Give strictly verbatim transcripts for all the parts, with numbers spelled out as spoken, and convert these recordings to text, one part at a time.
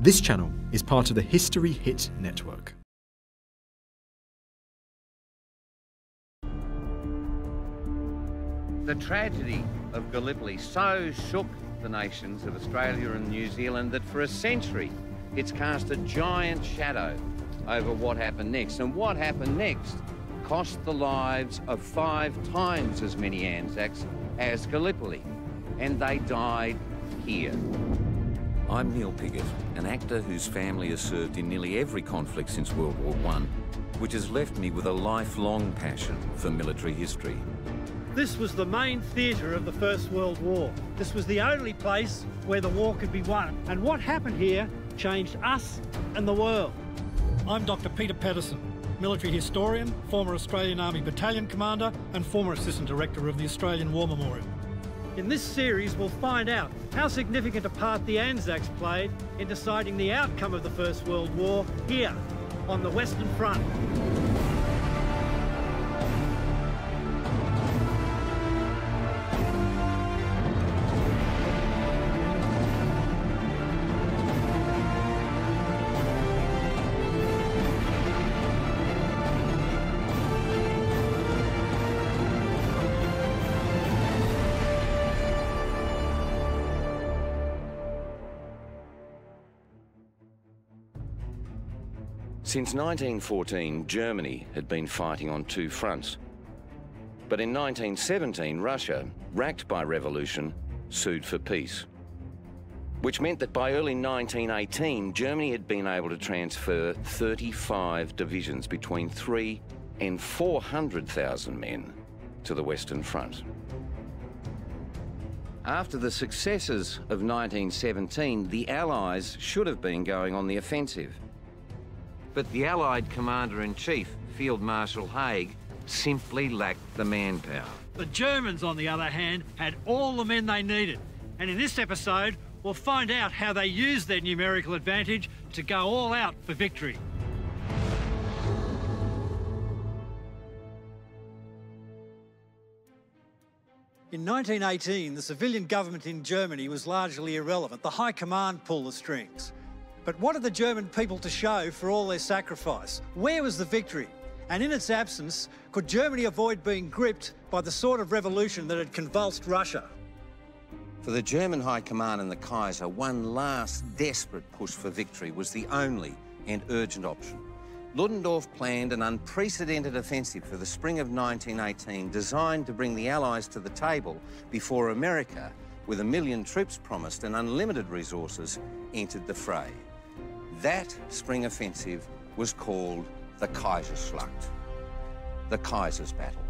This channel is part of the History Hit Network. The tragedy of Gallipoli so shook the nations of Australia and New Zealand that for a century it's cast a giant shadow over what happened next. And what happened next cost the lives of five times as many Anzacs as Gallipoli, and they died here. I'm Neil Pigott, an actor whose family has served in nearly every conflict since World War One, which has left me with a lifelong passion for military history. This was the main theatre of the First World War. This was the only place where the war could be won. And what happened here changed us and the world. I'm Doctor Peter Pedersen, military historian, former Australian Army Battalion Commander and former Assistant Director of the Australian War Memorial. In this series, we'll find out how significant a part the Anzacs played in deciding the outcome of the First World War here on the Western Front. Since nineteen fourteen, Germany had been fighting on two fronts. But in nineteen seventeen, Russia, racked by revolution, sued for peace, which meant that by early nineteen eighteen, Germany had been able to transfer thirty-five divisions between three and four hundred thousand men to the Western Front. After the successes of nineteen seventeen, the Allies should have been going on the offensive. But the Allied Commander-in-Chief, Field Marshal Haig, simply lacked the manpower. The Germans, on the other hand, had all the men they needed. And in this episode, we'll find out how they used their numerical advantage to go all out for victory. In nineteen eighteen, the civilian government in Germany was largely irrelevant. The high command pulled the strings. But what had the German people to show for all their sacrifice? Where was the victory? And in its absence, could Germany avoid being gripped by the sort of revolution that had convulsed Russia? For the German High Command and the Kaiser, one last desperate push for victory was the only and urgent option. Ludendorff planned an unprecedented offensive for the spring of nineteen eighteen, designed to bring the Allies to the table before America, with a million troops promised and unlimited resources, entered the fray. That spring offensive was called the Kaiserschlacht, the Kaiser's Battle.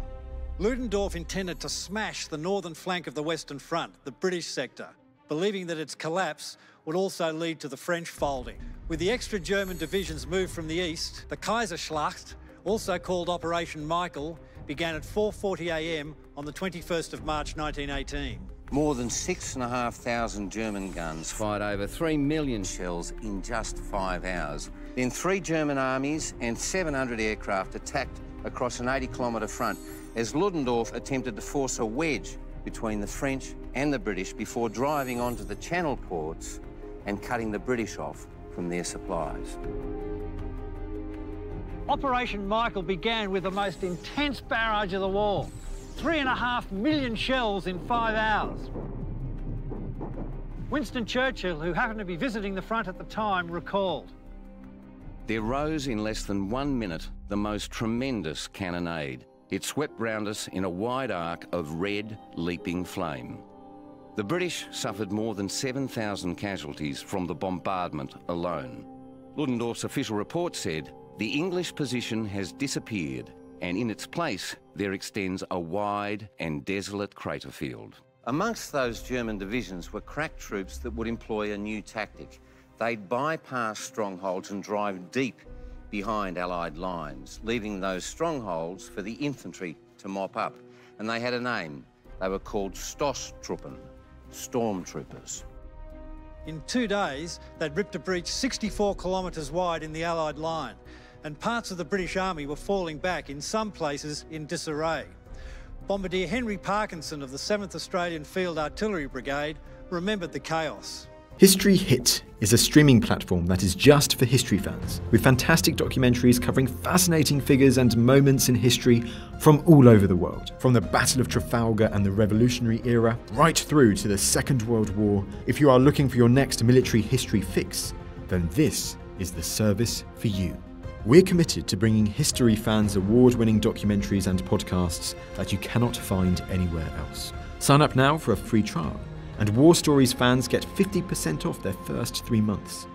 Ludendorff intended to smash the northern flank of the Western Front, the British sector, believing that its collapse would also lead to the French folding. With the extra German divisions moved from the east, the Kaiserschlacht, also called Operation Michael, began at four forty a m on the twenty-first of March nineteen eighteen. More than six and a half thousand German guns fired over three million shells in just five hours. Then three German armies and seven hundred aircraft attacked across an eighty kilometre front as Ludendorff attempted to force a wedge between the French and the British before driving onto the Channel ports and cutting the British off from their supplies. Operation Michael began with the most intense barrage of the war. Three and a half million shells in five hours. Winston Churchill, who happened to be visiting the front at the time, recalled. There rose in less than one minute the most tremendous cannonade. It swept round us in a wide arc of red, leaping flame. The British suffered more than seven thousand casualties from the bombardment alone. Ludendorff's official report said, "The English position has disappeared, and in its place, there extends a wide and desolate crater field." Amongst those German divisions were crack troops that would employ a new tactic. They'd bypass strongholds and drive deep behind Allied lines, leaving those strongholds for the infantry to mop up. And they had a name. They were called Stosstruppen, stormtroopers. In two days, they'd ripped a breach sixty-four kilometres wide in the Allied line, and parts of the British Army were falling back, in some places in disarray. Bombardier Henry Parkinson of the seventh Australian Field Artillery Brigade remembered the chaos. History Hit is a streaming platform that is just for history fans, with fantastic documentaries covering fascinating figures and moments in history from all over the world. From the Battle of Trafalgar and the Revolutionary era, right through to the Second World War. If you are looking for your next military history fix, then this is the service for you. We're committed to bringing history fans award-winning documentaries and podcasts that you cannot find anywhere else. Sign up now for a free trial, and War Stories fans get fifty percent off their first three months.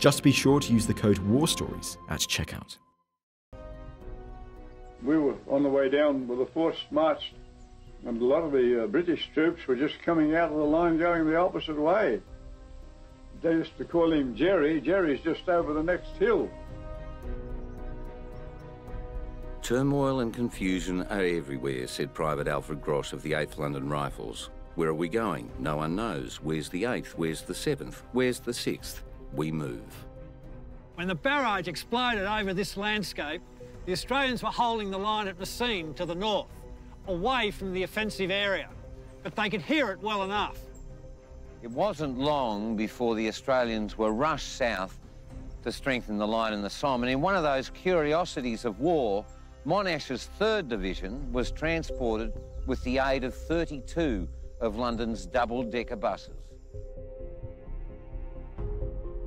Just be sure to use the code WARSTORIES at checkout. We were on the way down with a forced march, and a lot of the uh, British troops were just coming out of the line going the opposite way. They used to call him Jerry. Jerry's just over the next hill. Turmoil and confusion are everywhere, said Private Alfred Grosch of the eighth London Rifles. Where are we going? No one knows. Where's the eighth? Where's the seventh? Where's the sixth? We move. When the barrage exploded over this landscape, the Australians were holding the line at Messines to the north, away from the offensive area, but they could hear it well enough. It wasn't long before the Australians were rushed south to strengthen the line in the Somme, and in one of those curiosities of war, Monash's third Division was transported with the aid of thirty-two of London's double-decker buses.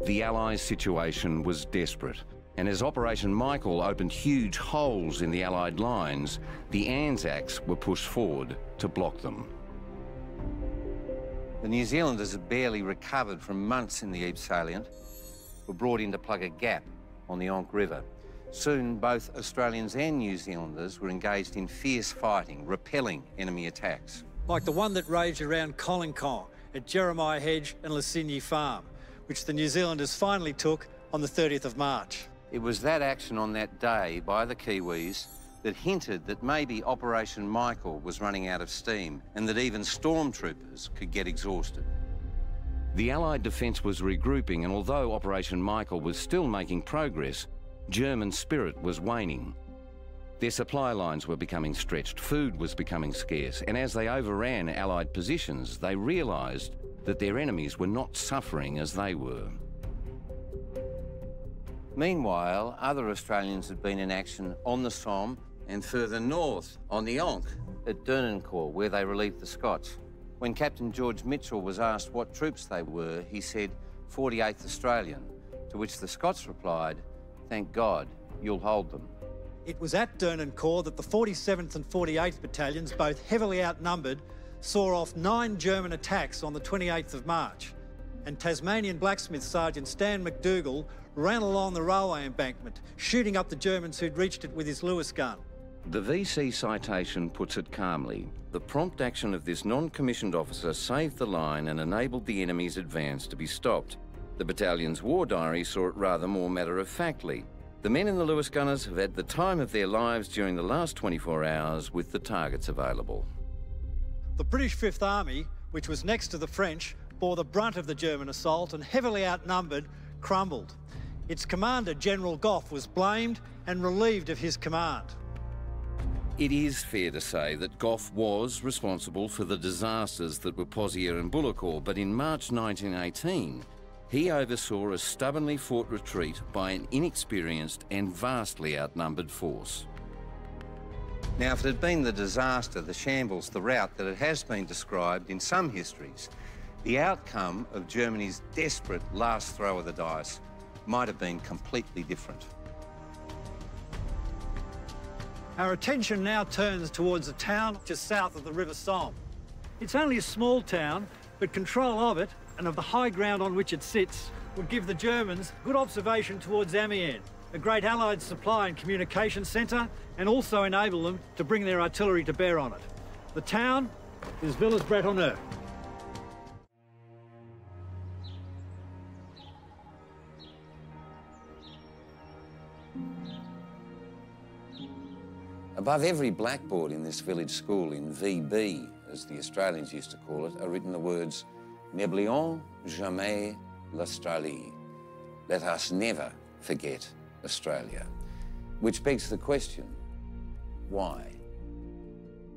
The Allies' situation was desperate, and as Operation Michael opened huge holes in the Allied lines, the Anzacs were pushed forward to block them. The New Zealanders had barely recovered from months in the Ypres salient, were brought in to plug a gap on the Ancre River. Soon, both Australians and New Zealanders were engaged in fierce fighting, repelling enemy attacks. Like the one that raged around Collincon at Jeremiah Hedge and Lassigny Farm, which the New Zealanders finally took on the thirtieth of March. It was that action on that day by the Kiwis that hinted that maybe Operation Michael was running out of steam and that even stormtroopers could get exhausted. The Allied defence was regrouping, and although Operation Michael was still making progress, German spirit was waning. Their supply lines were becoming stretched, food was becoming scarce, and as they overran Allied positions, they realised that their enemies were not suffering as they were. Meanwhile, other Australians had been in action on the Somme and further north on the Ancre at Dernancourt, where they relieved the Scots. When Captain George Mitchell was asked what troops they were, he said, forty-eighth Australian, to which the Scots replied, "Thank God, you'll hold them." It was at Dernancourt that the forty-seventh and forty-eighth battalions, both heavily outnumbered, saw off nine German attacks on the twenty-eighth of March, and Tasmanian blacksmith Sergeant Stan McDougall ran along the railway embankment, shooting up the Germans who'd reached it with his Lewis gun. The V C citation puts it calmly. The prompt action of this non-commissioned officer saved the line and enabled the enemy's advance to be stopped. The battalion's war diary saw it rather more matter-of-factly. The men in the Lewis Gunners have had the time of their lives during the last twenty-four hours with the targets available. The British Fifth Army, which was next to the French, bore the brunt of the German assault and, heavily outnumbered, crumbled. Its commander, General Gough, was blamed and relieved of his command. It is fair to say that Gough was responsible for the disasters that were Pozières and Bullecourt, but in March nineteen eighteen, he oversaw a stubbornly fought retreat by an inexperienced and vastly outnumbered force. Now, if it had been the disaster, the shambles, the rout that it has been described in some histories, the outcome of Germany's desperate last throw of the dice might have been completely different. Our attention now turns towards a town just south of the River Somme. It's only a small town, but control of it and of the high ground on which it sits would give the Germans good observation towards Amiens, a great Allied supply and communication centre, and also enable them to bring their artillery to bear on it. The town is Villers-Bretonneux. Above every blackboard in this village school, in V B, as the Australians used to call it, are written the words, "N'oublions jamais l'Australie." Let us never forget Australia. Which begs the question, why?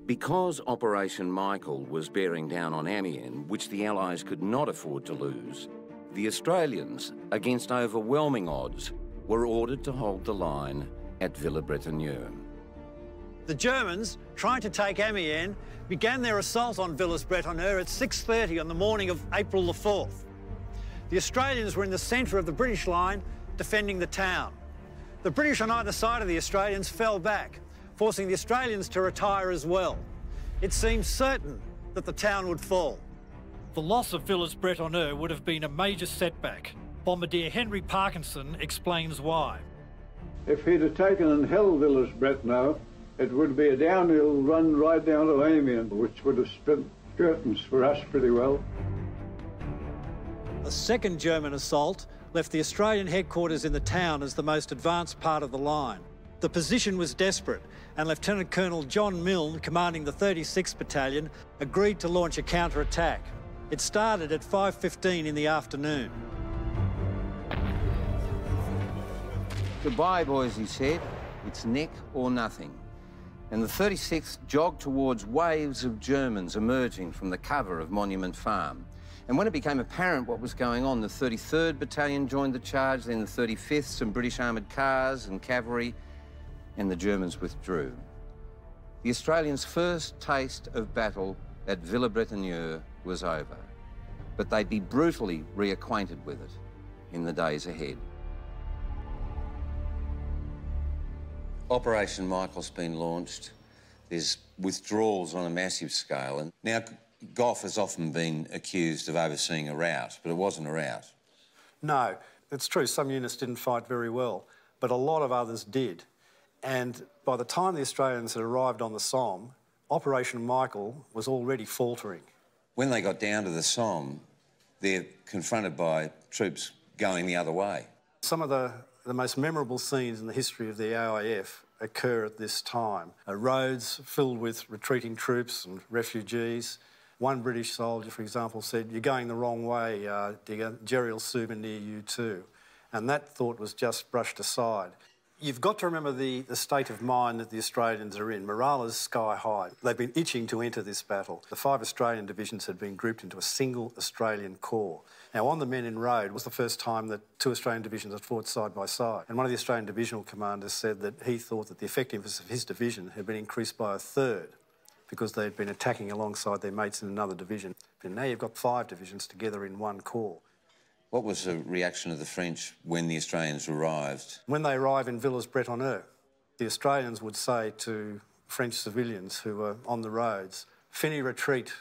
Because Operation Michael was bearing down on Amiens, which the Allies could not afford to lose, The Australians, against overwhelming odds, were ordered to hold the line at Villers-Bretonneux. The Germans, trying to take Amiens, began their assault on Villers-Bretonneux at six thirty on the morning of April the fourth. The Australians were in the centre of the British line, defending the town. The British on either side of the Australians fell back, forcing the Australians to retire as well. It seemed certain that the town would fall. The loss of Villers-Bretonneux would have been a major setback. Bombardier Henry Parkinson explains why. If he'd have taken and held Villers-Bretonneux, it would be a downhill run right down to Amiens, which would have spent curtains for us pretty well. A second German assault left the Australian headquarters in the town as the most advanced part of the line. The position was desperate, and Lieutenant Colonel John Milne, commanding the thirty-sixth Battalion, agreed to launch a counterattack. It started at five fifteen in the afternoon. "Goodbye, boys," he said. "It's neck or nothing." And the thirty-sixth jogged towards waves of Germans emerging from the cover of Monument Farm. And when it became apparent what was going on, the thirty-third Battalion joined the charge, then the thirty-fifth, some British armoured cars and cavalry, and the Germans withdrew. The Australians' first taste of battle at Villers-Bretonneux was over, but they'd be brutally reacquainted with it in the days ahead. Operation Michael's been launched. There's withdrawals on a massive scale. And now, Gough has often been accused of overseeing a rout, but it wasn't a rout. No, it's true, some units didn't fight very well, but a lot of others did. And by the time the Australians had arrived on the Somme, Operation Michael was already faltering. When they got down to the Somme, they're confronted by troops going the other way. Some of the The most memorable scenes in the history of the A I F occur at this time. Uh, roads filled with retreating troops and refugees. One British soldier, for example, said, "You're going the wrong way, uh, digger. Jerry'll souvenir you too." And that thought was just brushed aside. You've got to remember the, the state of mind that the Australians are in. Morale is sky high. They've been itching to enter this battle. The five Australian divisions had been grouped into a single Australian corps. Now, on the Menin Road was the first time that two Australian divisions had fought side by side. And one of the Australian divisional commanders said that he thought that the effectiveness of his division had been increased by a third because they'd been attacking alongside their mates in another division. But now you've got five divisions together in one corps. What was the reaction of the French when the Australians arrived? When they arrived in Villers-Bretonneux, the Australians would say to French civilians who were on the roads, "Finis retreat,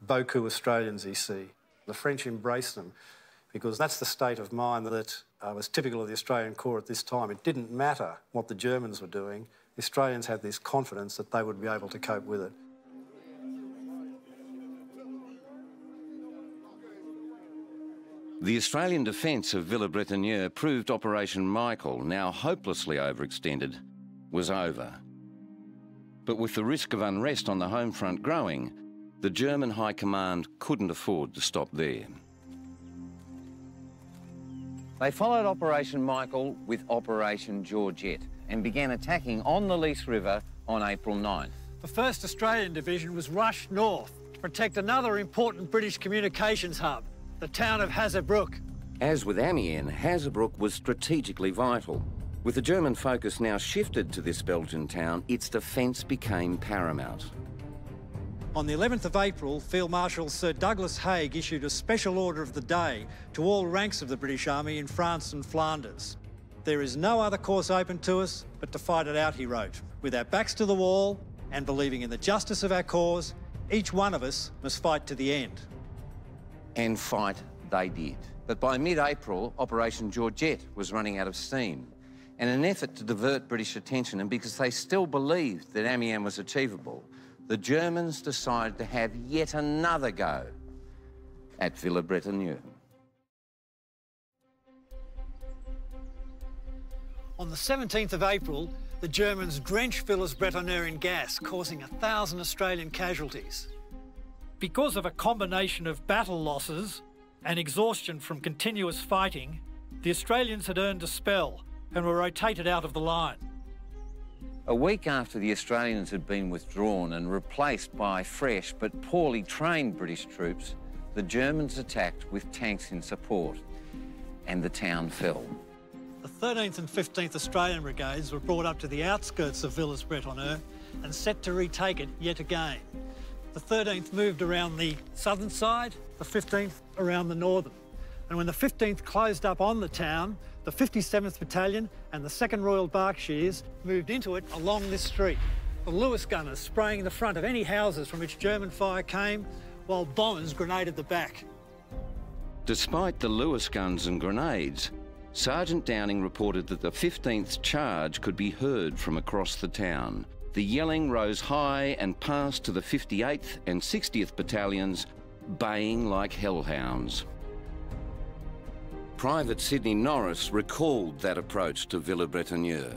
beaucoup Australians ici." The French embraced them because that's the state of mind that uh, was typical of the Australian Corps at this time. It didn't matter what the Germans were doing. The Australians had this confidence that they would be able to cope with it. The Australian defence of Villers-Bretonneux proved Operation Michael, now hopelessly overextended, was over. But with the risk of unrest on the home front growing, the German High Command couldn't afford to stop there. They followed Operation Michael with Operation Georgette and began attacking on the Lys River on April ninth. The first Australian Division was rushed north to protect another important British communications hub, the town of Hazebrouck. As with Amiens, Hazebrouck was strategically vital. With the German focus now shifted to this Belgian town, its defence became paramount. On the eleventh of April, Field Marshal Sir Douglas Haig issued a special order of the day to all ranks of the British Army in France and Flanders. "There is no other course open to us but to fight it out," he wrote. "With our backs to the wall and believing in the justice of our cause, each one of us must fight to the end." And fight they did. But by mid-April, Operation Georgette was running out of steam, and an effort to divert British attention, and because they still believed that Amiens was achievable, the Germans decided to have yet another go at Villers-Bretonneux. On the seventeenth of April, the Germans drenched Villers-Bretonneux in gas, causing a thousand Australian casualties. Because of a combination of battle losses and exhaustion from continuous fighting, the Australians had earned a spell and were rotated out of the line. A week after the Australians had been withdrawn and replaced by fresh but poorly trained British troops, the Germans attacked with tanks in support, and the town fell. The thirteenth and fifteenth Australian Brigades were brought up to the outskirts of Villers-Bretonneux and set to retake it yet again. The thirteenth moved around the southern side, the fifteenth around the northern. And when the fifteenth closed up on the town, the fifty-seventh Battalion and the second Royal Berkshires moved into it along this street. The Lewis gunners spraying the front of any houses from which German fire came, while bombers grenaded the back. Despite the Lewis guns and grenades, Sergeant Downing reported that the fifteenth charge could be heard from across the town. The yelling rose high and passed to the fifty-eighth and sixtieth battalions, baying like hellhounds. Private Sidney Norris recalled that approach to Villers-Bretonneux.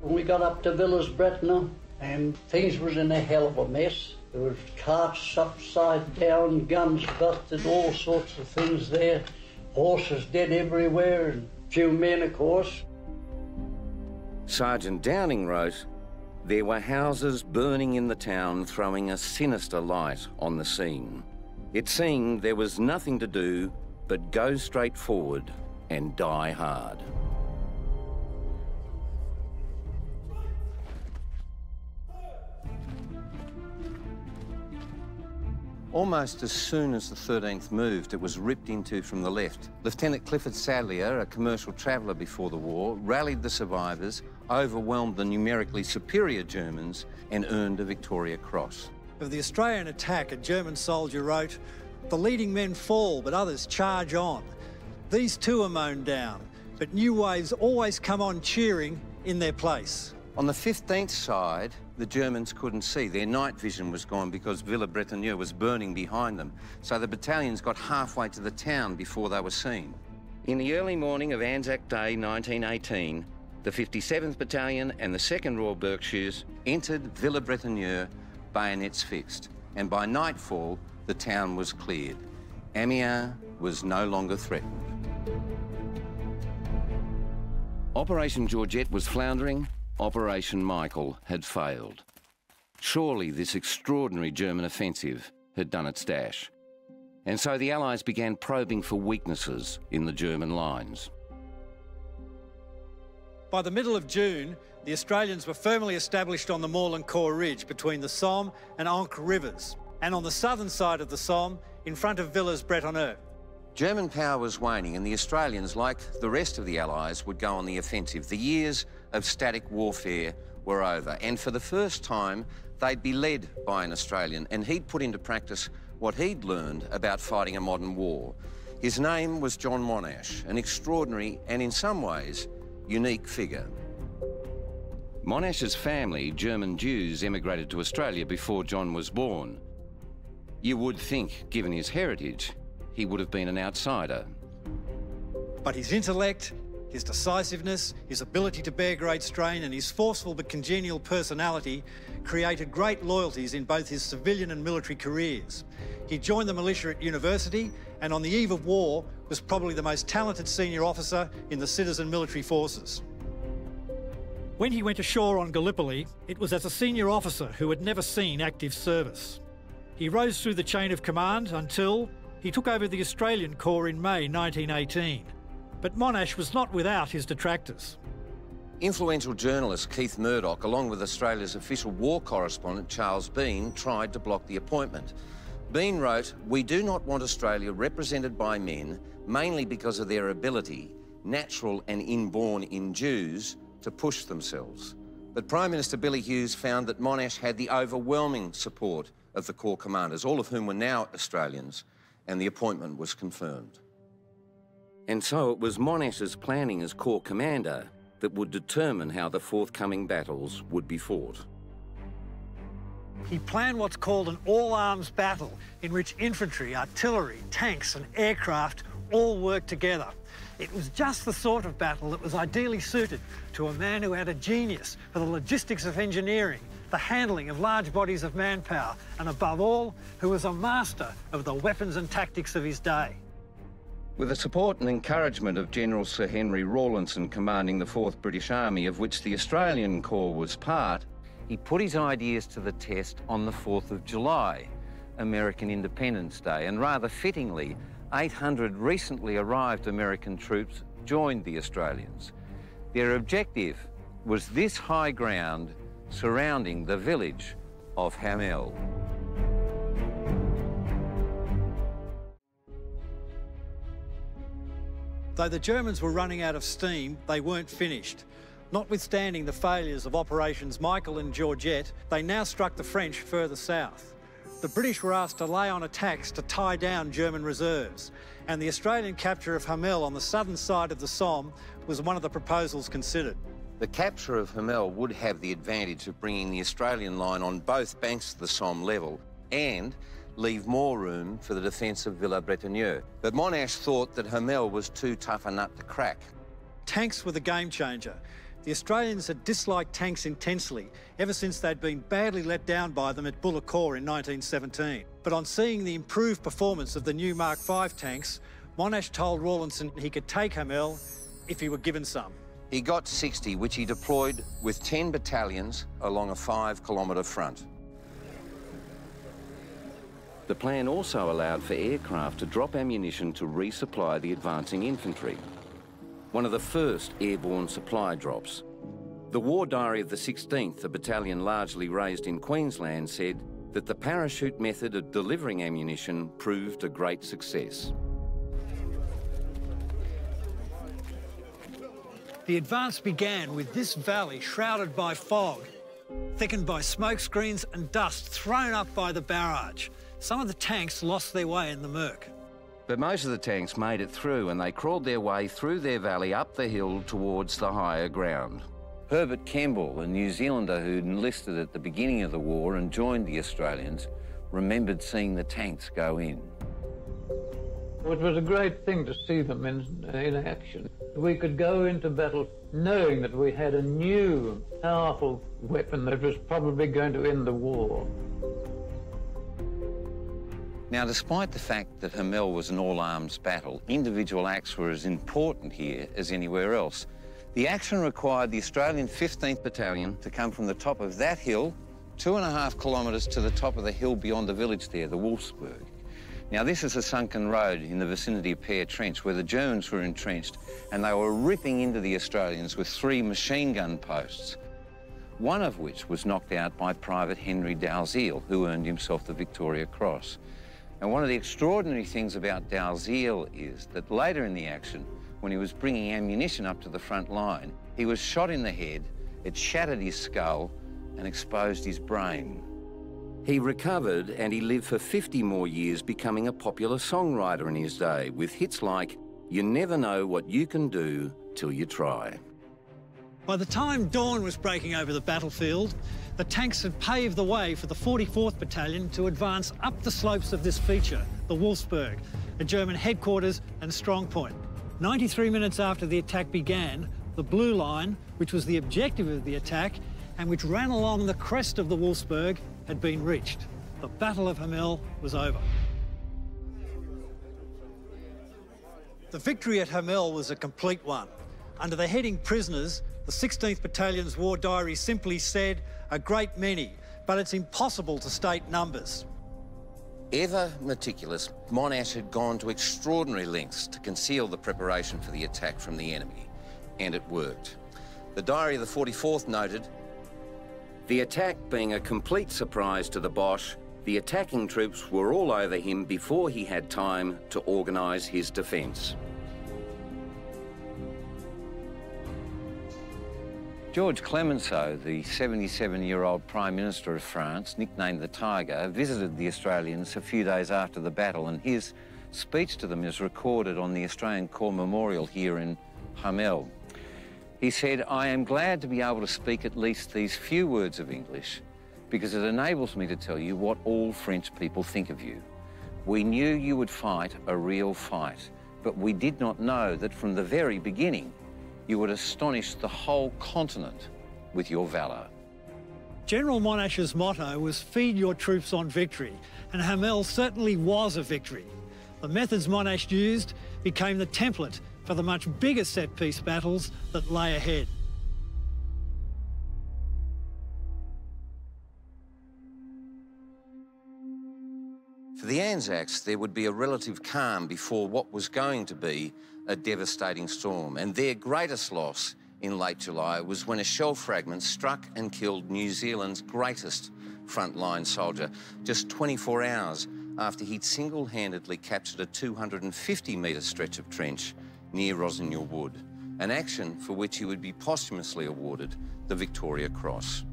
When we got up to Villers-Bretonneux, and things was in a hell of a mess. There was carts upside down, guns busted, all sorts of things there. Horses dead everywhere, and a few men, of course. Sergeant Downing wrote, "There were houses burning in the town, throwing a sinister light on the scene. It seemed there was nothing to do but go straight forward and die hard." Almost as soon as the thirteenth moved, it was ripped into from the left. Lieutenant Clifford Sadlier, a commercial traveller before the war, rallied the survivors, overwhelmed the numerically superior Germans, and earned a Victoria Cross. Of the Australian attack, a German soldier wrote, "The leading men fall, but others charge on. These too are mown down, but new waves always come on cheering in their place." On the fifteenth side, the Germans couldn't see. Their night vision was gone because Villers-Bretonneux was burning behind them. So the battalions got halfway to the town before they were seen. In the early morning of Anzac Day nineteen eighteen, the fifty-seventh Battalion and the second Royal Berkshires entered Villers-Bretonneux, bayonets fixed. And by nightfall, the town was cleared. Amiens was no longer threatened. Operation Georgette was floundering. Operation Michael had failed. Surely this extraordinary German offensive had done its dash. And so the Allies began probing for weaknesses in the German lines. By the middle of June, the Australians were firmly established on the Morlancourt Ridge between the Somme and Ancre rivers, and on the southern side of the Somme, in front of Villers-Bretonneux. German power was waning, and the Australians, like the rest of the Allies, would go on the offensive. The years of static warfare were over, and for the first time, they'd be led by an Australian, and he'd put into practice what he'd learned about fighting a modern war. His name was John Monash, an extraordinary and, in some ways, unique figure. Monash's family, German Jews, emigrated to Australia before John was born. You would think, given his heritage, he would have been an outsider. But his intellect, his decisiveness, his ability to bear great strain, and his forceful but congenial personality created great loyalties in both his civilian and military careers. He joined the militia at university, and on the eve of war was probably the most talented senior officer in the citizen military forces. When he went ashore on Gallipoli, it was as a senior officer who had never seen active service. He rose through the chain of command until he took over the Australian Corps in May nineteen eighteen. But Monash was not without his detractors. Influential journalist Keith Murdoch, along with Australia's official war correspondent Charles Bean, tried to block the appointment. Bean wrote, "We do not want Australia represented by men, mainly because of their ability, natural and inborn in Jews, to push themselves." But Prime Minister Billy Hughes found that Monash had the overwhelming support of the Corps commanders, all of whom were now Australians, and the appointment was confirmed. And so it was Monash's planning as Corps commander that would determine how the forthcoming battles would be fought. He planned what's called an all-arms battle, in which infantry, artillery, tanks and aircraft all worked together. It was just the sort of battle that was ideally suited to a man who had a genius for the logistics of engineering, the handling of large bodies of manpower, and above all, who was a master of the weapons and tactics of his day. With the support and encouragement of General Sir Henry Rawlinson, commanding the fourth British Army, of which the Australian Corps was part, he put his ideas to the test on the fourth of July, American Independence Day, and rather fittingly, eight hundred recently arrived American troops joined the Australians. Their objective was this high ground surrounding the village of Hamel. Though the Germans were running out of steam, they weren't finished. Notwithstanding the failures of Operations Michael and Georgette, they now struck the French further south. The British were asked to lay on attacks to tie down German reserves, and the Australian capture of Hamel on the southern side of the Somme was one of the proposals considered. The capture of Hamel would have the advantage of bringing the Australian line on both banks of the Somme level and leave more room for the defence of Villers-Bretonneux. But Monash thought that Hamel was too tough a nut to crack. Tanks were the game-changer. The Australians had disliked tanks intensely ever since they'd been badly let down by them at Bullecourt in nineteen seventeen. But on seeing the improved performance of the new Mark five tanks, Monash told Rawlinson he could take Hamel if he were given some. He got sixty, which he deployed with ten battalions along a five-kilometre front. The plan also allowed for aircraft to drop ammunition to resupply the advancing infantry, one of the first airborne supply drops. The War Diary of the sixteenth, a battalion largely raised in Queensland, said that the parachute method of delivering ammunition proved a great success. The advance began with this valley shrouded by fog, thickened by smoke screens and dust thrown up by the barrage. Some of the tanks lost their way in the murk. But most of the tanks made it through, and they crawled their way through their valley up the hill towards the higher ground. Herbert Campbell, a New Zealander who'd enlisted at the beginning of the war and joined the Australians, remembered seeing the tanks go in. It was a great thing to see them in, in action. We could go into battle knowing that we had a new, powerful weapon that was probably going to end the war. Now, despite the fact that Hamel was an all-arms battle, individual acts were as important here as anywhere else. The action required the Australian fifteenth Battalion to come from the top of that hill, two and a half kilometres to the top of the hill beyond the village there, the Wolfsburg. Now, this is a sunken road in the vicinity of Pear Trench where the Germans were entrenched, and they were ripping into the Australians with three machine gun posts, one of which was knocked out by Private Henry Dalziel, who earned himself the Victoria Cross. And one of the extraordinary things about Dalziel is that later in the action, when he was bringing ammunition up to the front line, he was shot in the head, it shattered his skull and exposed his brain. He recovered and he lived for fifty more years, becoming a popular songwriter in his day with hits like "You Never Know What You Can Do Till You Try." By the time dawn was breaking over the battlefield, the tanks had paved the way for the forty-fourth Battalion to advance up the slopes of this feature, the Wolfsburg, a German headquarters and strong point. ninety-three minutes after the attack began, the Blue Line, which was the objective of the attack and which ran along the crest of the Wolfsburg, had been reached. The Battle of Hamel was over. The victory at Hamel was a complete one. Under the heading Prisoners, the sixteenth Battalion's War Diary simply said, "A great many, but it's impossible to state numbers." Ever meticulous, Monash had gone to extraordinary lengths to conceal the preparation for the attack from the enemy, and it worked. The Diary of the forty-fourth noted, "The attack being a complete surprise to the Boche, the attacking troops were all over him before he had time to organise his defence." Georges Clemenceau, the seventy-seven-year-old Prime Minister of France, nicknamed the Tiger, visited the Australians a few days after the battle, and his speech to them is recorded on the Australian Corps Memorial here in Hamel. He said, "I am glad to be able to speak at least these few words of English because it enables me to tell you what all French people think of you. We knew you would fight a real fight, but we did not know that from the very beginning you would astonish the whole continent with your valour." General Monash's motto was "Feed your troops on victory," and Hamel certainly was a victory. The methods Monash used became the template for the much bigger set-piece battles that lay ahead. For the Anzacs, there would be a relative calm before what was going to be a devastating storm, and their greatest loss in late July was when a shell fragment struck and killed New Zealand's greatest frontline soldier, just twenty-four hours after he'd single-handedly captured a two hundred fifty metre stretch of trench near Rosignol Wood, an action for which he would be posthumously awarded the Victoria Cross.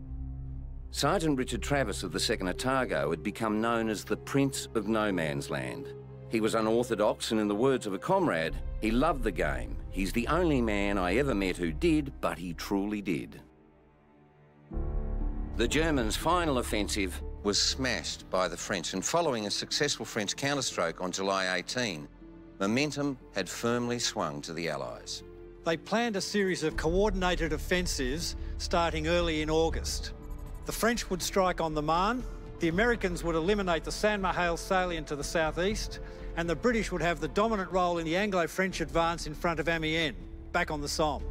Sergeant Richard Travis of the second Otago had become known as the Prince of No Man's Land. He was unorthodox, and in the words of a comrade, he loved the game. He's the only man I ever met who did, but he truly did. The Germans' final offensive was smashed by the French, and following a successful French counterstroke on July eighteenth, momentum had firmly swung to the Allies. They planned a series of coordinated offensives starting early in August. The French would strike on the Marne, the Americans would eliminate the Saint-Mihiel salient to the southeast, and the British would have the dominant role in the Anglo-French advance in front of Amiens, back on the Somme.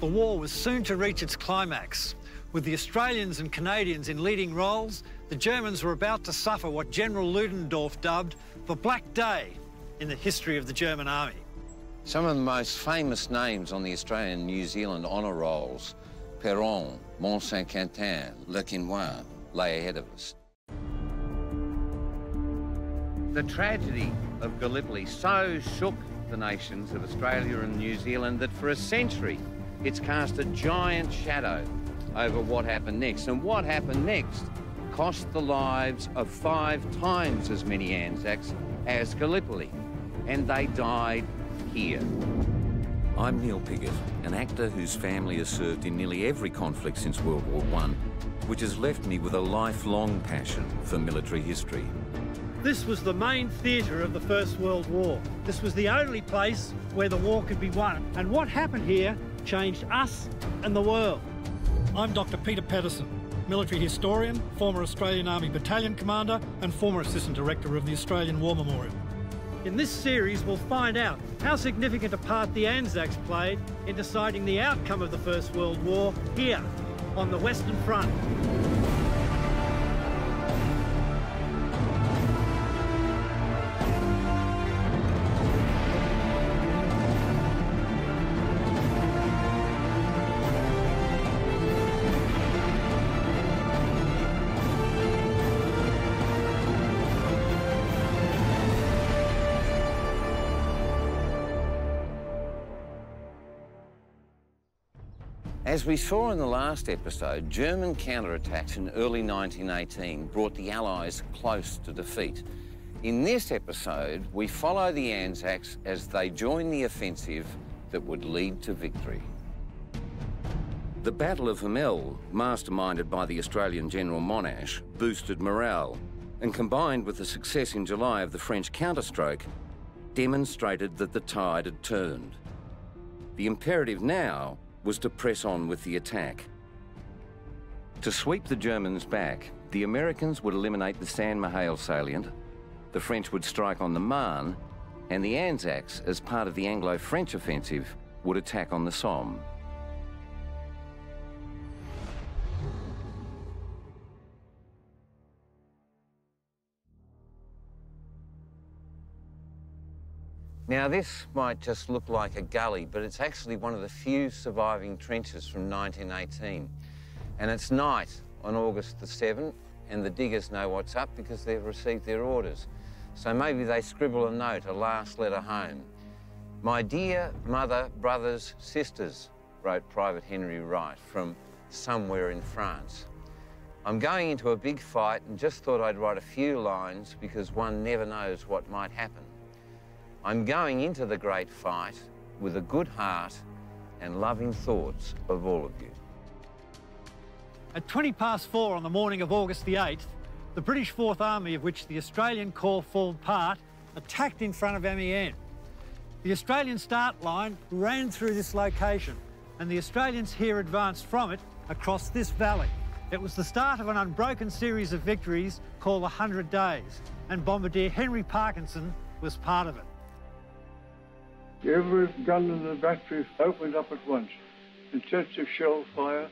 The war was soon to reach its climax. With the Australians and Canadians in leading roles, the Germans were about to suffer what General Ludendorff dubbed the Black Day in the history of the German Army. Some of the most famous names on the Australian and New Zealand honour rolls, Péronne, Mont Saint-Quentin, Le Quesnoy, lay ahead of us. The tragedy of Gallipoli so shook the nations of Australia and New Zealand that for a century it's cast a giant shadow over what happened next. And what happened next cost the lives of five times as many Anzacs as Gallipoli, and they died here. I'm Neil Pigott, an actor whose family has served in nearly every conflict since World War One, which has left me with a lifelong passion for military history. This was the main theatre of the First World War. This was the only place where the war could be won. And what happened here changed us and the world. I'm Doctor Peter Pedersen, military historian, former Australian Army Battalion Commander and former Assistant Director of the Australian War Memorial. In this series, we'll find out how significant a part the Anzacs played in deciding the outcome of the First World War here on the Western Front. As we saw in the last episode, German counterattacks in early nineteen eighteen brought the Allies close to defeat. In this episode, we follow the Anzacs as they join the offensive that would lead to victory. The Battle of Hamel, masterminded by the Australian General Monash, boosted morale, and combined with the success in July of the French counterstroke, demonstrated that the tide had turned. The imperative now was to press on with the attack. To sweep the Germans back, the Americans would eliminate the Saint-Mihiel salient, the French would strike on the Marne, and the Anzacs, as part of the Anglo-French offensive, would attack on the Somme. Now, this might just look like a gully, but it's actually one of the few surviving trenches from nineteen eighteen. And it's night on August the seventh, and the diggers know what's up because they've received their orders. So maybe they scribble a note, a last letter home. My dear mother, brothers, sisters, wrote Private Henry Wright from somewhere in France. I'm going into a big fight and just thought I'd write a few lines because one never knows what might happen. I'm going into the great fight with a good heart and loving thoughts of all of you. At twenty past four on the morning of August the eighth, the British Fourth Army, of which the Australian Corps formed part, attacked in front of Amiens. The Australian start line ran through this location, and the Australians here advanced from it across this valley. It was the start of an unbroken series of victories called the Hundred Days, and Bombardier Henry Parkinson was part of it. Every gun in the battery opened up at once. Intensive shell fire,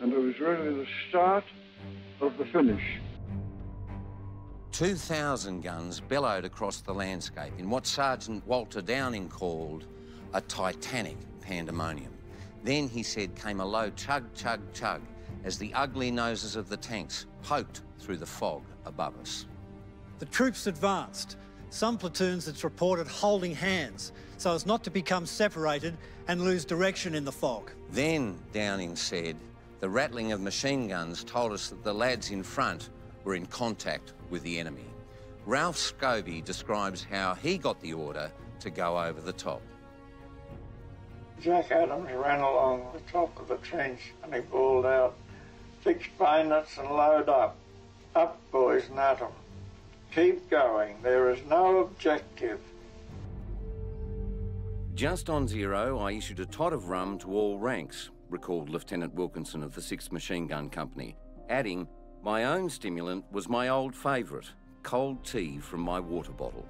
and it was really the start of the finish. two thousand guns bellowed across the landscape in what Sergeant Walter Downing called a titanic pandemonium. Then, he said, came a low chug, chug, chug as the ugly noses of the tanks poked through the fog above us. The troops advanced. Some platoons, it's reported, holding hands so as not to become separated and lose direction in the fog. Then, Downing said, the rattling of machine guns told us that the lads in front were in contact with the enemy. Ralph Scobie describes how he got the order to go over the top. Jack Adams ran along the top of the trench and he bawled out, "Fix bayonets and load up. Up, boys, nut 'em. Keep going. There is no objective." "Just on zero, I issued a tot of rum to all ranks," recalled Lieutenant Wilkinson of the sixth Machine Gun Company, adding, "My own stimulant was my old favourite, cold tea from my water bottle."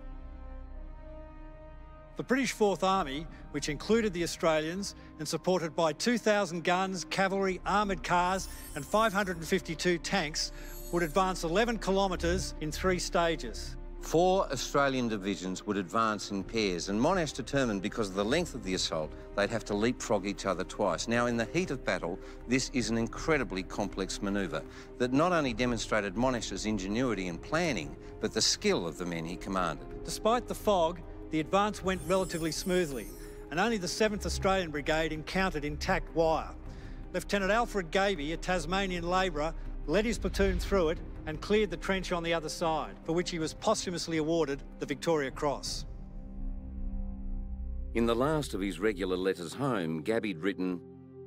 The British Fourth Army, which included the Australians and supported by two thousand guns, cavalry, armoured cars and five hundred fifty-two tanks, would advance eleven kilometres in three stages. Four Australian divisions would advance in pairs, and Monash determined because of the length of the assault, they'd have to leapfrog each other twice. Now, in the heat of battle, this is an incredibly complex manoeuvre that not only demonstrated Monash's ingenuity in planning, but the skill of the men he commanded. Despite the fog, the advance went relatively smoothly, and only the seventh Australian Brigade encountered intact wire. Lieutenant Alfred Grosch, a Tasmanian labourer, led his platoon through it and cleared the trench on the other side, for which he was posthumously awarded the Victoria Cross. In the last of his regular letters home, Gabby'd written,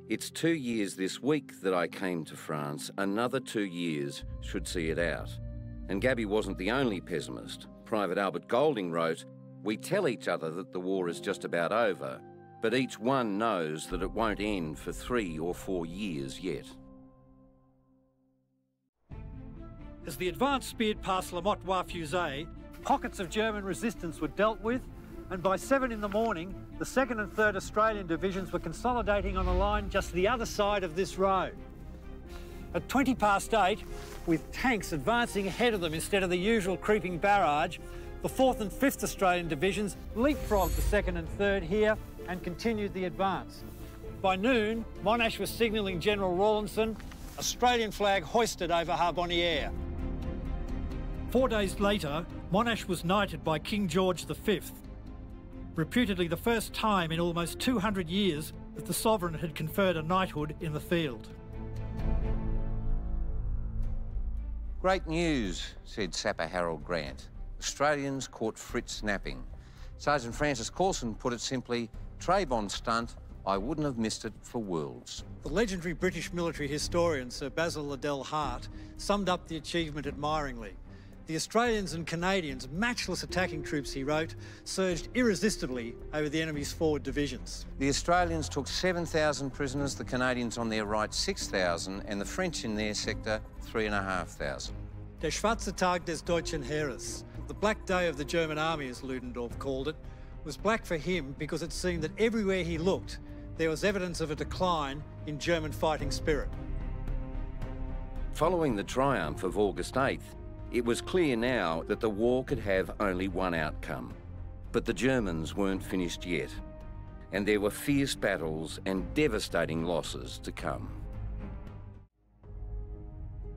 "It's two years this week that I came to France. Another two years should see it out." And Gabby wasn't the only pessimist. Private Albert Golding wrote, "We tell each other that the war is just about over, but each one knows that it won't end for three or four years yet." As the advance speared past La Motte-Oie Fusée, pockets of German resistance were dealt with, and by seven in the morning, the second and third Australian divisions were consolidating on a line just the other side of this road. At twenty past eight, with tanks advancing ahead of them instead of the usual creeping barrage, the fourth and fifth Australian divisions leapfrogged the second and third here and continued the advance. By noon, Monash was signalling General Rawlinson, Australian flag hoisted over Harbonnière. Four days later, Monash was knighted by King George the Fifth, reputedly the first time in almost two hundred years that the sovereign had conferred a knighthood in the field. "Great news," said Sapper Harold Grant. "Australians caught Fritz napping." Sergeant Francis Corson put it simply, "Trayvon stunt, I wouldn't have missed it for worlds." The legendary British military historian Sir Basil Liddell Hart summed up the achievement admiringly. "The Australians and Canadians, matchless attacking troops," he wrote, "surged irresistibly over the enemy's forward divisions." The Australians took seven thousand prisoners, the Canadians on their right six thousand, and the French in their sector three thousand five hundred. Der schwarze Tag des deutschen Heeres, the black day of the German army, as Ludendorff called it, was black for him because it seemed that everywhere he looked, there was evidence of a decline in German fighting spirit. Following the triumph of August eighth, it was clear now that the war could have only one outcome. But the Germans weren't finished yet, and there were fierce battles and devastating losses to come.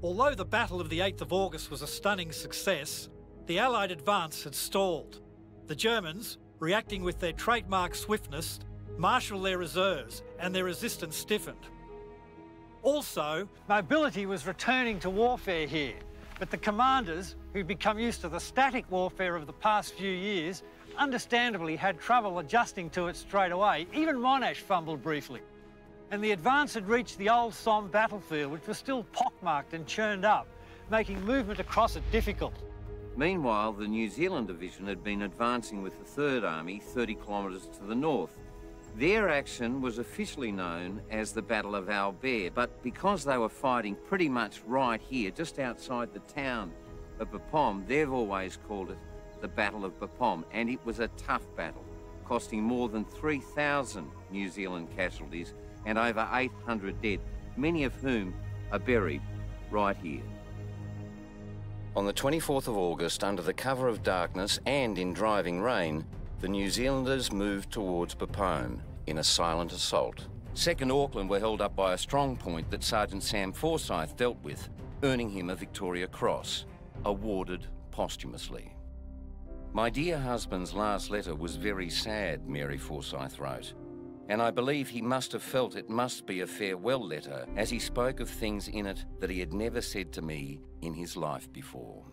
Although the Battle of the eighth of August was a stunning success, the Allied advance had stalled. The Germans, reacting with their trademark swiftness, marshalled their reserves and their resistance stiffened. Also, mobility was returning to warfare here. But the commanders, who'd become used to the static warfare of the past few years, understandably had trouble adjusting to it straight away. Even Monash fumbled briefly. And the advance had reached the old Somme battlefield, which was still pockmarked and churned up, making movement across it difficult. Meanwhile, the New Zealand Division had been advancing with the Third Army thirty kilometres to the north. Their action was officially known as the Battle of Albert, but because they were fighting pretty much right here, just outside the town of Bapaume, they've always called it the Battle of Bapaume, and it was a tough battle, costing more than three thousand New Zealand casualties and over eight hundred dead, many of whom are buried right here. On the twenty-fourth of August, under the cover of darkness and in driving rain, the New Zealanders moved towards Bapaume in a silent assault. second Auckland were held up by a strong point that Sergeant Sam Forsyth dealt with, earning him a Victoria Cross, awarded posthumously. "My dear husband's last letter was very sad," Mary Forsyth wrote, "and I believe he must have felt it must be a farewell letter, as he spoke of things in it that he had never said to me in his life before."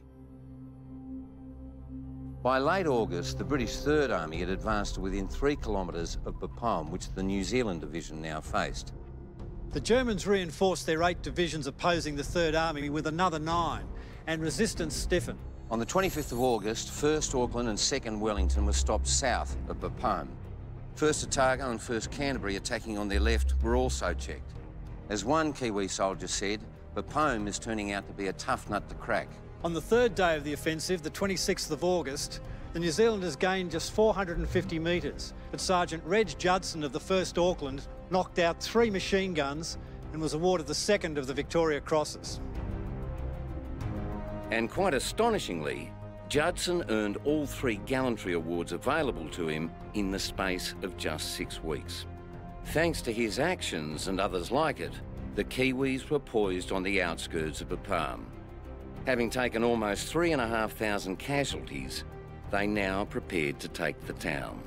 By late August, the British Third Army had advanced to within three kilometres of Bapaume, which the New Zealand Division now faced. The Germans reinforced their eight divisions opposing the Third Army with another nine, and resistance stiffened. On the twenty-fifth of August, first Auckland and second Wellington were stopped south of Bapaume. first Otago and first Canterbury, attacking on their left, were also checked. As one Kiwi soldier said, "Bapaume is turning out to be a tough nut to crack." On the third day of the offensive, the twenty-sixth of August, the New Zealanders gained just four hundred fifty metres, but Sergeant Reg Judson of the first Auckland knocked out three machine guns and was awarded the second of the Victoria Crosses. And quite astonishingly, Judson earned all three gallantry awards available to him in the space of just six weeks. Thanks to his actions and others like it, the Kiwis were poised on the outskirts of Bapaume. Having taken almost three and a half thousand casualties, they now prepared to take the town.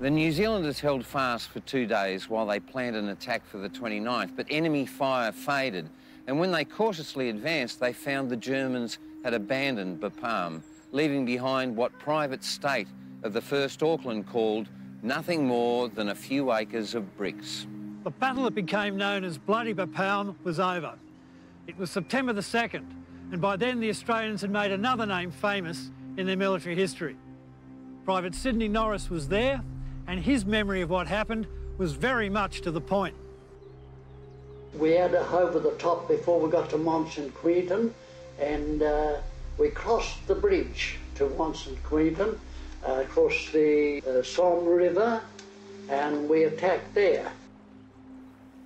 The New Zealanders held fast for two days while they planned an attack for the twenty-ninth, but enemy fire faded, and when they cautiously advanced, they found the Germans had abandoned Bapaume, leaving behind what Private State of the first Auckland called nothing more than a few acres of bricks. The battle that became known as Bloody Bapaume was over. It was September the second, and by then the Australians had made another name famous in their military history. Private Sidney Norris was there, and his memory of what happened was very much to the point. We had to hover the top before we got to Mont Saint Quentin, and uh, we crossed the bridge to Mont Saint Quentin, uh, across the uh, Somme River, and we attacked there.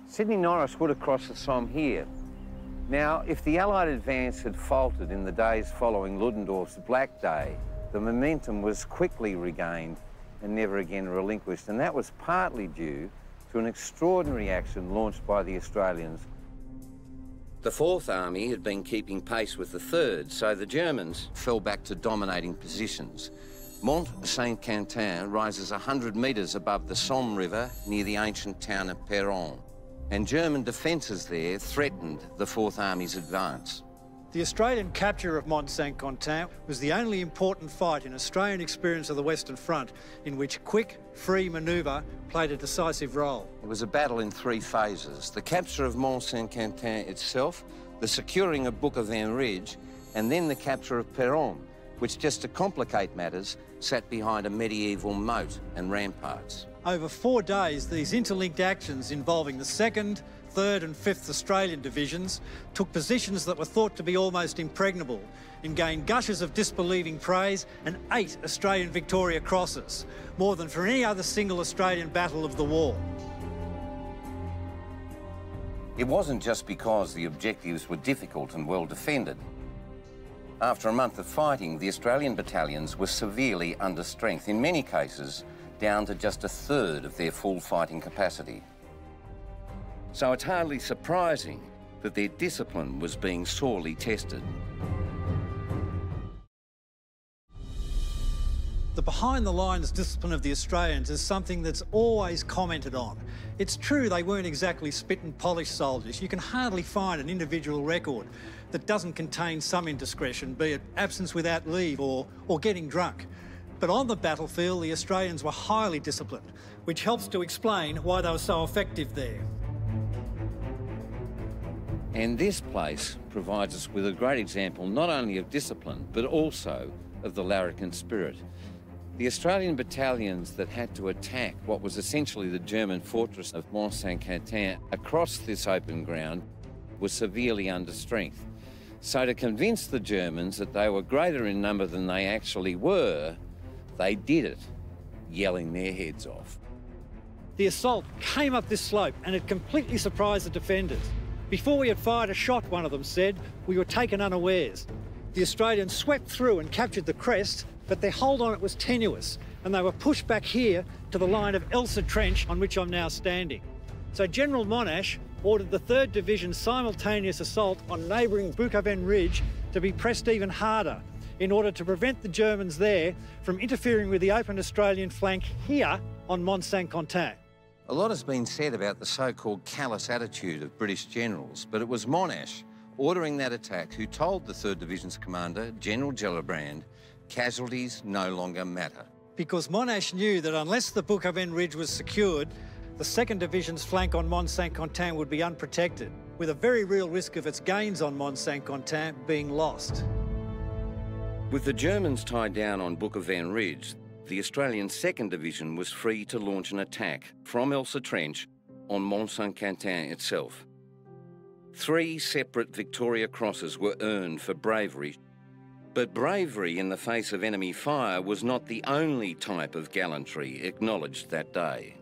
Sidney Norris would have crossed the Somme here. Now, if the Allied advance had faltered in the days following Ludendorff's Black Day, the momentum was quickly regained and never again relinquished, and that was partly due to an extraordinary action launched by the Australians. The Fourth Army had been keeping pace with the Third, so the Germans fell back to dominating positions. Mont Saint Quentin rises one hundred metres above the Somme River near the ancient town of Péronne, and German defences there threatened the Fourth Army's advance. The Australian capture of Mont Saint Quentin was the only important fight in Australian experience of the Western Front in which quick, free manoeuvre played a decisive role. It was a battle in three phases: the capture of Mont Saint Quentin itself, the securing of Bouchavesnes Ridge, and then the capture of Péronne, which, just to complicate matters, sat behind a medieval moat and ramparts. Over four days, these interlinked actions involving the second, third and fifth Australian divisions took positions that were thought to be almost impregnable and gained gushes of disbelieving praise and eight Australian Victoria Crosses, more than for any other single Australian battle of the war. It wasn't just because the objectives were difficult and well defended. After a month of fighting, the Australian battalions were severely under strength, in many cases down to just a third of their full fighting capacity. So it's hardly surprising that their discipline was being sorely tested. The behind-the-lines discipline of the Australians is something that's always commented on. It's true they weren't exactly spit and polish soldiers. You can hardly find an individual record that doesn't contain some indiscretion, be it absence without leave or, or getting drunk. But on the battlefield, the Australians were highly disciplined, which helps to explain why they were so effective there. And this place provides us with a great example not only of discipline, but also of the larrikin spirit. The Australian battalions that had to attack what was essentially the German fortress of Mont Saint Quentin across this open ground were severely under strength. So to convince the Germans that they were greater in number than they actually were, they did it, yelling their heads off. The assault came up this slope and it completely surprised the defenders. Before we had fired a shot, one of them said, we were taken unawares. The Australians swept through and captured the crest, but their hold on it was tenuous, and they were pushed back here to the line of Elsa Trench, on which I'm now standing. So General Monash ordered the third Division's simultaneous assault on neighbouring Bouchavesnes Ridge to be pressed even harder in order to prevent the Germans there from interfering with the open Australian flank here on Mont Saint-Quentin. A lot has been said about the so-called callous attitude of British generals, but it was Monash ordering that attack who told the third Division's commander, General Gellibrand, casualties no longer matter. Because Monash knew that unless the Bouchavesnes Ridge was secured, the second Division's flank on Mont Saint-Quentin would be unprotected, with a very real risk of its gains on Mont Saint-Quentin being lost. With the Germans tied down on Bouchavesnes Ridge, the Australian second Division was free to launch an attack from Elsa Trench on Mont Saint-Quentin itself. Three separate Victoria Crosses were earned for bravery. But bravery in the face of enemy fire was not the only type of gallantry acknowledged that day.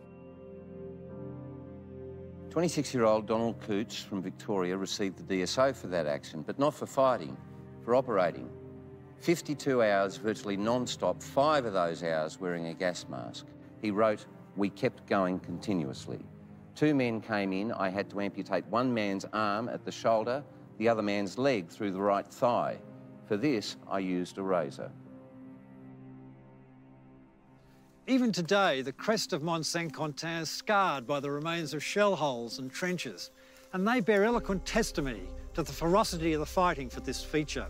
twenty-six-year-old Donald Coutts from Victoria received the D S O for that action, but not for fighting, for operating. fifty-two hours, virtually non-stop, five of those hours wearing a gas mask. He wrote, "We kept going continuously. Two men came in, I had to amputate one man's arm at the shoulder, the other man's leg through the right thigh. For this, I used a razor." Even today, the crest of Mont Saint-Quentin is scarred by the remains of shell holes and trenches, and they bear eloquent testimony to the ferocity of the fighting for this feature.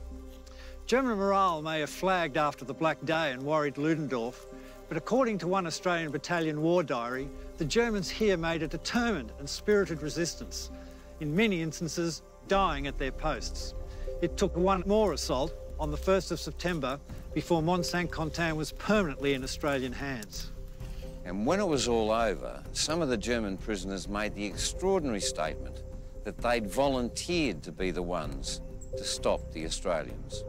German morale may have flagged after the Black Day and worried Ludendorff, but according to one Australian battalion war diary, the Germans here made a determined and spirited resistance, in many instances dying at their posts. It took one more assault on the first of September before Mont Saint-Quentin was permanently in Australian hands. And when it was all over, some of the German prisoners made the extraordinary statement that they'd volunteered to be the ones to stop the Australians.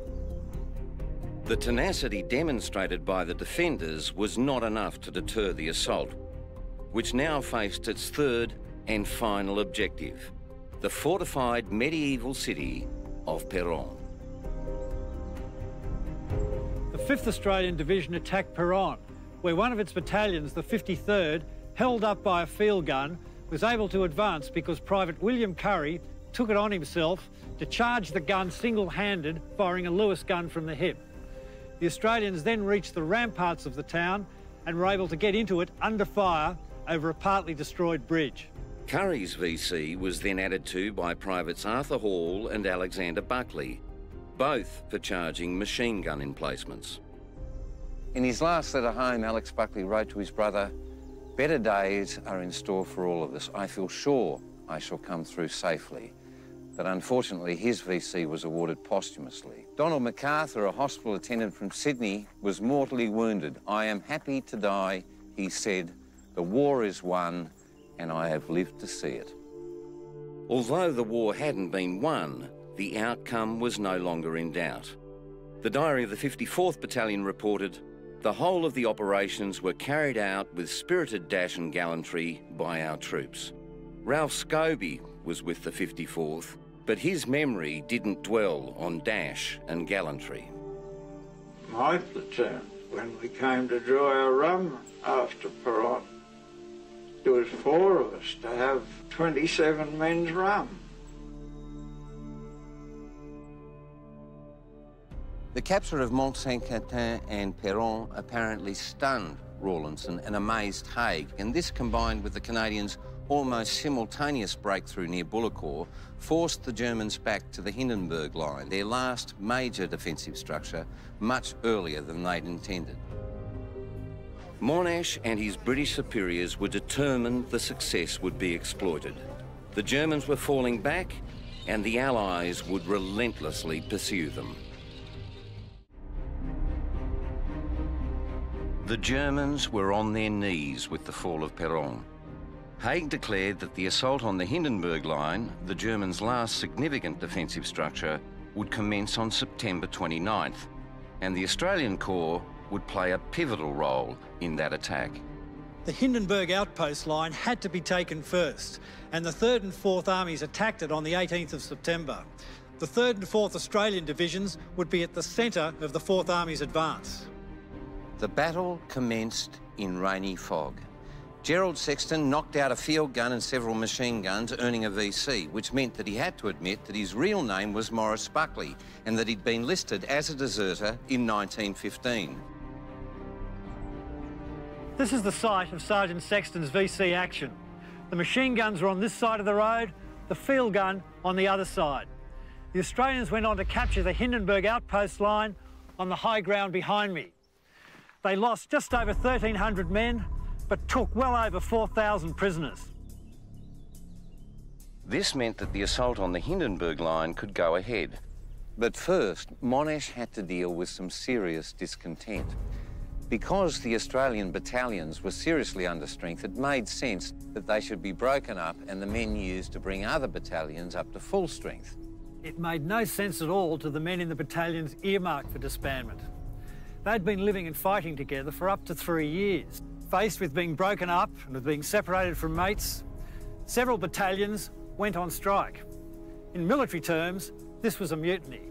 The tenacity demonstrated by the defenders was not enough to deter the assault, which now faced its third and final objective, the fortified medieval city of Péronne. The fifth Australian Division attacked Péronne, where one of its battalions, the fifty-third, held up by a field gun, was able to advance because Private William Curry took it on himself to charge the gun single-handed, firing a Lewis gun from the hip. The Australians then reached the ramparts of the town and were able to get into it under fire over a partly destroyed bridge. Curry's V C was then added to by Privates Arthur Hall and Alexander Buckley, both for charging machine gun emplacements. In his last letter home, Alex Buckley wrote to his brother, "Better days are in store for all of us. I feel sure I shall come through safely." But unfortunately, his V C was awarded posthumously. Donald MacArthur, a hospital attendant from Sydney, was mortally wounded. "I am happy to die," he said. "The war is won, and I have lived to see it." Although the war hadn't been won, the outcome was no longer in doubt. The diary of the fifty-fourth Battalion reported, "The whole of the operations were carried out with spirited dash and gallantry by our troops." Ralph Scobie was with the fifty-fourth, but his memory didn't dwell on dash and gallantry. My platoon, when we came to draw our rum after Péronne, there was four of us to have twenty-seven men's rum. The capture of Mont Saint-Quentin and Péronne apparently stunned Rawlinson and amazed Haig, and this, combined with the Canadians' almost simultaneous breakthrough near Bullecourt, forced the Germans back to the Hindenburg Line, their last major defensive structure, much earlier than they'd intended. Monash and his British superiors were determined the success would be exploited. The Germans were falling back, and the Allies would relentlessly pursue them. The Germans were on their knees with the fall of Péronne. Haig declared that the assault on the Hindenburg Line, the Germans' last significant defensive structure, would commence on September twenty-ninth, and the Australian Corps would play a pivotal role in that attack. The Hindenburg outpost line had to be taken first, and the third and fourth Armies attacked it on the eighteenth of September. The third and fourth Australian Divisions would be at the centre of the fourth Army's advance. The battle commenced in rainy fog. Gerald Sexton knocked out a field gun and several machine guns, earning a V C, which meant that he had to admit that his real name was Maurice Buckley and that he'd been listed as a deserter in nineteen fifteen. This is the site of Sergeant Sexton's V C action. The machine guns were on this side of the road, the field gun on the other side. The Australians went on to capture the Hindenburg outpost line on the high ground behind me. They lost just over thirteen hundred men, but took well over four thousand prisoners. This meant that the assault on the Hindenburg Line could go ahead. But first, Monash had to deal with some serious discontent. Because the Australian battalions were seriously under strength, it made sense that they should be broken up and the men used to bring other battalions up to full strength. It made no sense at all to the men in the battalions earmarked for disbandment. They'd been living and fighting together for up to three years. Faced with being broken up and with being separated from mates, several battalions went on strike. In military terms, this was a mutiny.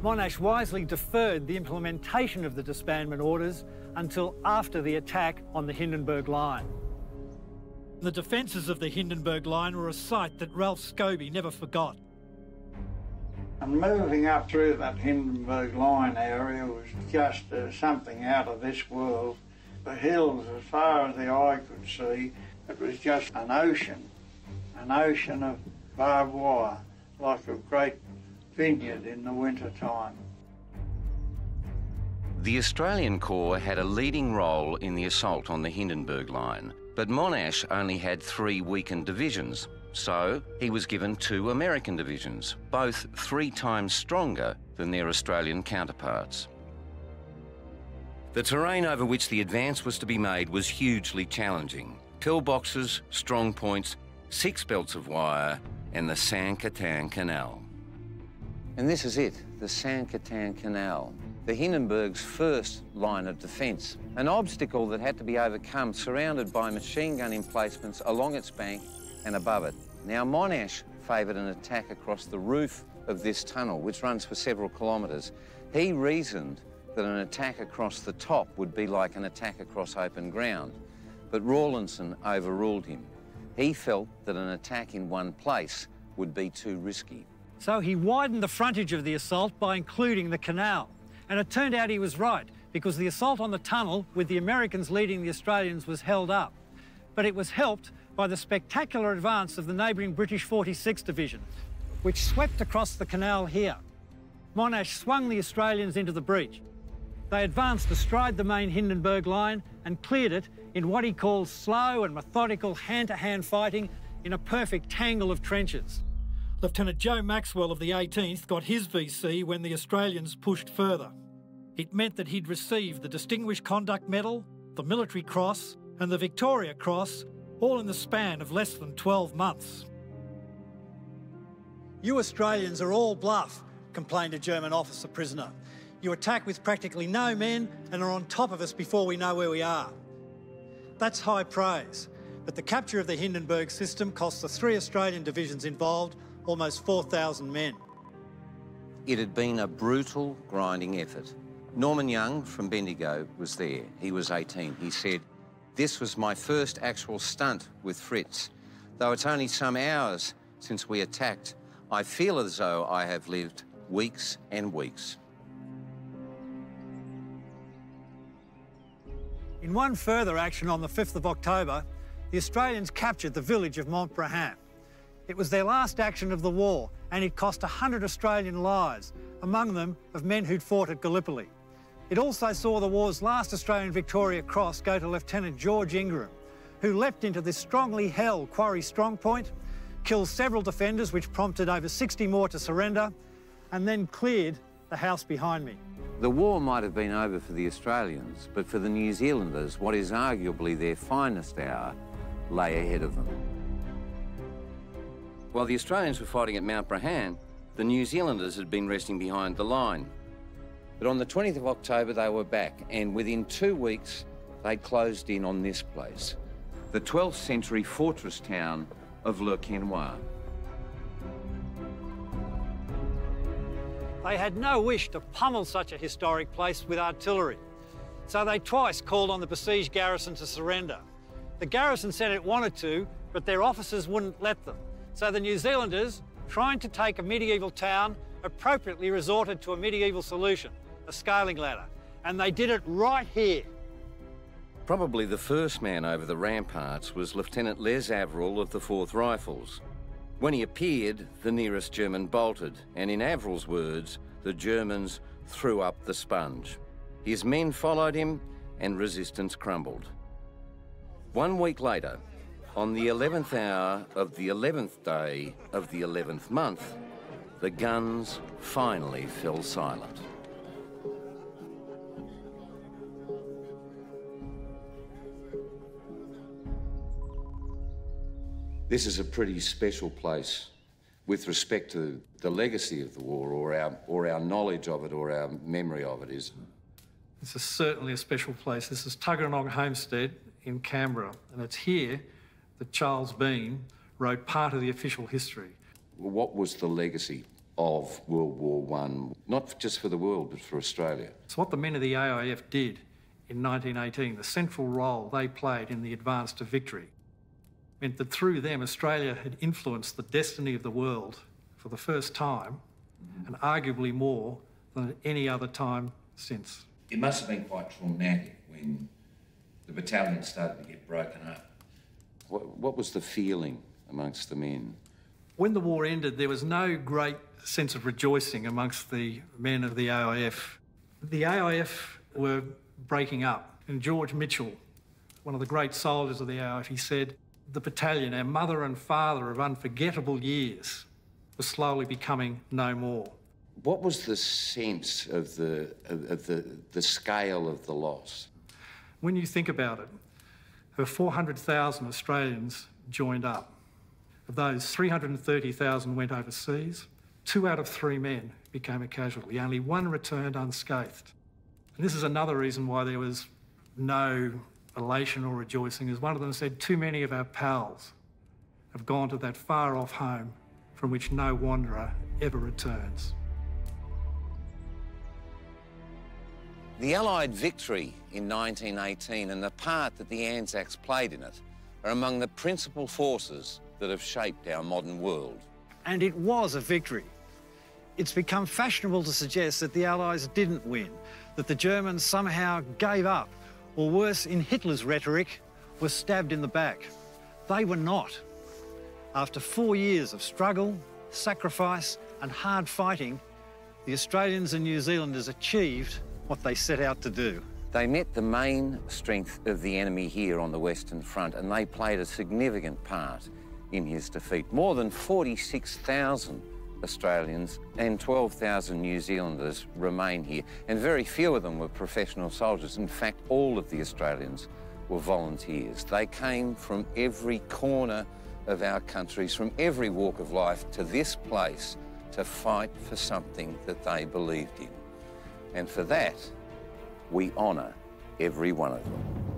Monash wisely deferred the implementation of the disbandment orders until after the attack on the Hindenburg Line. The defences of the Hindenburg Line were a sight that Ralph Scobie never forgot. And moving up through that Hindenburg Line area was just uh, something out of this world. The hills, as far as the eye could see, it was just an ocean, an ocean of barbed wire, like a great vineyard in the winter time. The Australian Corps had a leading role in the assault on the Hindenburg Line, but Monash only had three weakened divisions, so he was given two American divisions, both three times stronger than their Australian counterparts. The terrain over which the advance was to be made was hugely challenging. Pillboxes, strong points, six belts of wire, and the St Quentin Canal. And this is it, the St Quentin Canal, the Hindenburg's first line of defence, an obstacle that had to be overcome, surrounded by machine gun emplacements along its bank and above it. Now, Monash favoured an attack across the roof of this tunnel, which runs for several kilometres. He reasoned that an attack across the top would be like an attack across open ground, but Rawlinson overruled him. He felt that an attack in one place would be too risky. So he widened the frontage of the assault by including the canal. And it turned out he was right, because the assault on the tunnel, with the Americans leading the Australians, was held up. But it was helped by the spectacular advance of the neighbouring British forty-sixth Division, which swept across the canal here. Monash swung the Australians into the breach. They advanced astride the main Hindenburg Line and cleared it in what he called slow and methodical hand-to-hand fighting in a perfect tangle of trenches. Lieutenant Joe Maxwell of the eighteenth got his V C when the Australians pushed further. It meant that he'd received the Distinguished Conduct Medal, the Military Cross and the Victoria Cross, all in the span of less than twelve months. "You Australians are all bluff," complained a German officer prisoner. "You attack with practically no men and are on top of us before we know where we are." That's high praise, but the capture of the Hindenburg system cost the three Australian divisions involved almost four thousand men. It had been a brutal, grinding effort. Norman Young from Bendigo was there. He was eighteen. He said, "This was my first actual stunt with Fritz. Though it's only some hours since we attacked, I feel as though I have lived weeks and weeks." In one further action on the fifth of October, the Australians captured the village of Montbreham. It was their last action of the war, and it cost one hundred Australian lives, among them of men who'd fought at Gallipoli. It also saw the war's last Australian Victoria Cross go to Lieutenant George Ingram, who leapt into this strongly held Quarry strongpoint, killed several defenders, which prompted over sixty more to surrender, and then cleared the house behind me. The war might have been over for the Australians, but for the New Zealanders, what is arguably their finest hour lay ahead of them. While the Australians were fighting at Mount Brahan, the New Zealanders had been resting behind the line. But on the twentieth of October, they were back, and within two weeks, they closed in on this place, the twelfth century fortress town of Le Quesnoy. They had no wish to pummel such a historic place with artillery, so they twice called on the besieged garrison to surrender. The garrison said it wanted to, but their officers wouldn't let them. So the New Zealanders, trying to take a medieval town, appropriately resorted to a medieval solution, a scaling ladder, and they did it right here. Probably the first man over the ramparts was Lieutenant Les Averill of the fourth Rifles. When he appeared, the nearest German bolted, and in Averill's words, the Germans threw up the sponge. His men followed him, and resistance crumbled. One week later, on the eleventh hour of the eleventh day of the eleventh month, the guns finally fell silent. This is a pretty special place with respect to the legacy of the war, or our, or our knowledge of it, or our memory of it, isn't it? This is certainly a special place. This is Tuggeranong Homestead in Canberra, and it's here that Charles Bean wrote part of the official history. What was the legacy of World War One, not just for the world, but for Australia? It's what the men of the A I F did in nineteen eighteen, the central role they played in the advance to victory. Meant that through them, Australia had influenced the destiny of the world for the first time, and arguably more than at any other time since. It must have been quite traumatic when the battalion started to get broken up. What, what was the feeling amongst the men? When the war ended, there was no great sense of rejoicing amongst the men of the A I F. The A I F were breaking up, and George Mitchell, one of the great soldiers of the A I F, he said, "The battalion, our mother and father of unforgettable years, was slowly becoming no more." What was the sense of the, of the, the scale of the loss? When you think about it, over four hundred thousand Australians joined up. Of those, three hundred thirty thousand went overseas. Two out of three men became a casualty. Only one returned unscathed. And this is another reason why there was no elation or rejoicing, as one of them said, "Too many of our pals have gone to that far-off home from which no wanderer ever returns." The Allied victory in nineteen eighteen and the part that the Anzacs played in it are among the principal forces that have shaped our modern world. And it was a victory. It's become fashionable to suggest that the Allies didn't win, that the Germans somehow gave up, or worse, in Hitler's rhetoric, were stabbed in the back. They were not. After four years of struggle, sacrifice and hard fighting, the Australians and New Zealanders achieved what they set out to do. They met the main strength of the enemy here on the Western Front, and they played a significant part in his defeat. More than forty-six thousand Australians and twelve thousand New Zealanders remain here, and very few of them were professional soldiers. In fact, all of the Australians were volunteers. They came from every corner of our countries, from every walk of life, to this place to fight for something that they believed in. And for that, we honour every one of them.